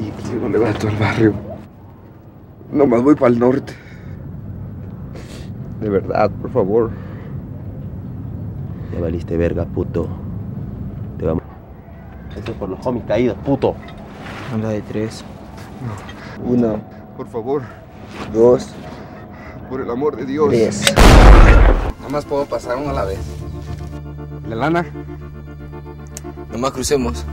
Y pues yo no le bato al barrio. Nomás voy para el norte. De verdad, por favor. Te valiste verga, puto. Te vamos. Eso por los homies caídos, puto. Habla de tres. No. Una. Por favor. Dos. Por el amor de Dios. Tres. Nada más puedo pasar uno a la vez. ¿La lana? Nomás crucemos.